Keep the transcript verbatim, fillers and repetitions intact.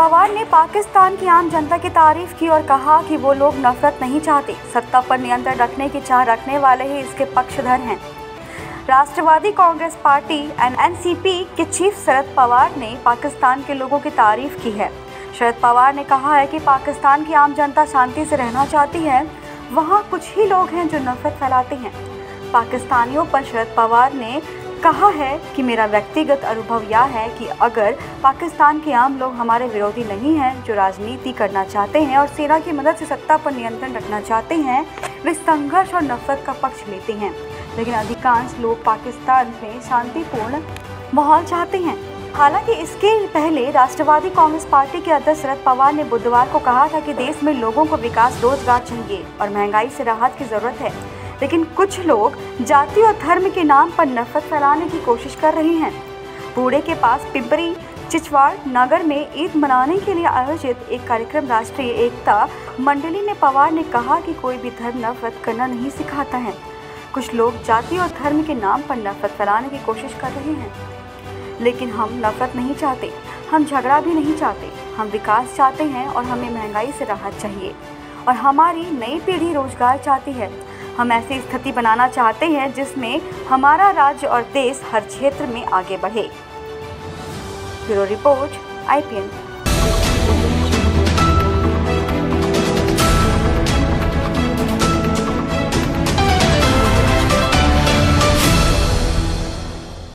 पवार ने पाकिस्तान की आम जनता की तारीफ की और कहा कि वो लोग नफरत नहीं चाहते, सत्ता पर नियंत्रण रखने की चाह रखने वाले ही इसके पक्षधर हैं। Rashtravadi Congress Party and NCP के चीफ शरद पवार ने पाकिस्तान के लोगों की तारीफ की है। शरद पवार ने कहा है कि पाकिस्तान की आम जनता शांति से रहना चाहती है, वहाँ कुछ ही लोग हैं जो नफरत फैलाते हैं। पाकिस्तानियों पर शरद पवार ने कहा है कि मेरा व्यक्तिगत अनुभव यह है कि अगर पाकिस्तान के आम लोग हमारे विरोधी नहीं हैं, जो राजनीति करना चाहते हैं और सेना की मदद से सत्ता पर नियंत्रण रखना चाहते हैं, वे संघर्ष और नफरत का पक्ष लेते हैं, लेकिन अधिकांश लोग पाकिस्तान में शांतिपूर्ण माहौल चाहते हैं। हालांकि इसके पहले राष्ट्रवादी कांग्रेस पार्टी के अध्यक्ष शरद पवार ने बुधवार को कहा था कि देश में लोगों को विकास, रोजगार चाहिए और महंगाई से राहत की जरूरत है, लेकिन कुछ लोग जाति और धर्म के नाम पर नफरत फैलाने की कोशिश कर रहे हैं। पुणे के पास पिंपरी चिंचवड़ नगर में ईद मनाने के लिए आयोजित एक कार्यक्रम राष्ट्रीय एकता मंडली में पवार ने कहा कि कोई भी धर्म नफरत करना नहीं सिखाता है, कुछ लोग जाति और धर्म के नाम पर नफरत फैलाने की कोशिश कर रहे हैं, लेकिन हम नफरत नहीं चाहते, हम झगड़ा भी नहीं चाहते, हम विकास चाहते हैं और हमें महंगाई से राहत चाहिए और हमारी नई पीढ़ी रोजगार चाहती है। हम ऐसी स्थिति बनाना चाहते हैं जिसमें हमारा राज्य और देश हर क्षेत्र में आगे बढ़े। Bureau report I P N.